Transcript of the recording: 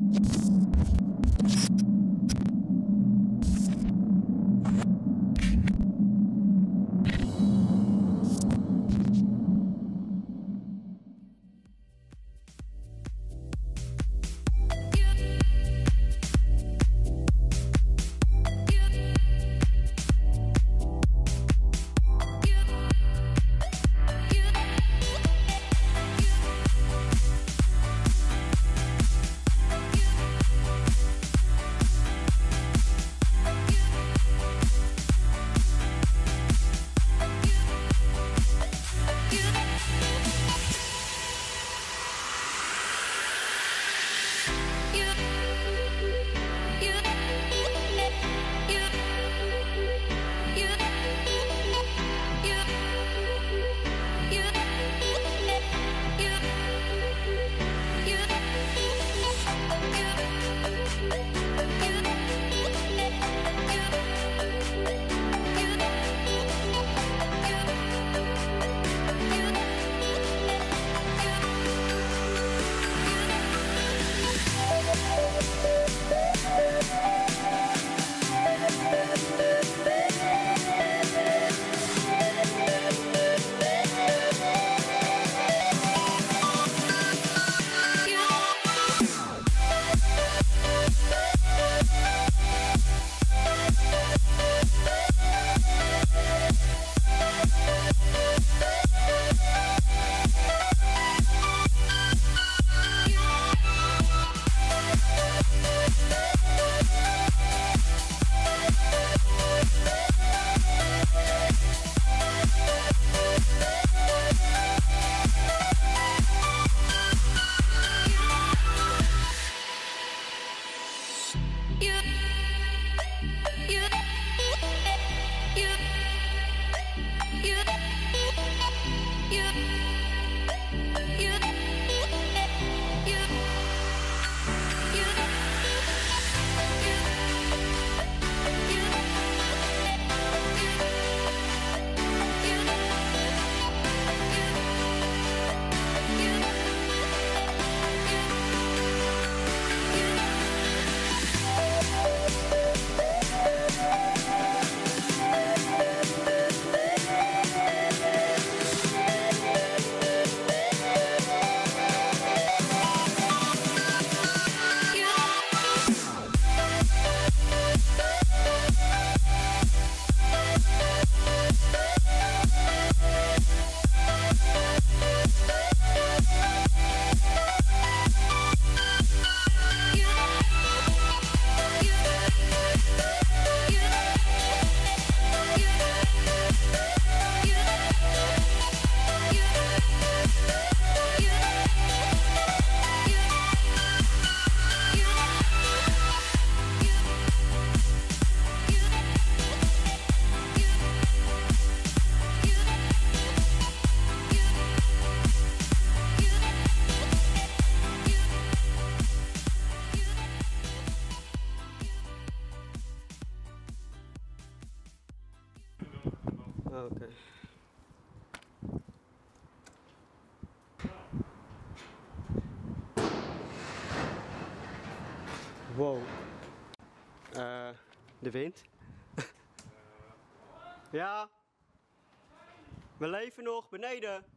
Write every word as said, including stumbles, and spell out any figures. Okay. Wow. Uh, de wind. Ja. We leven nog beneden.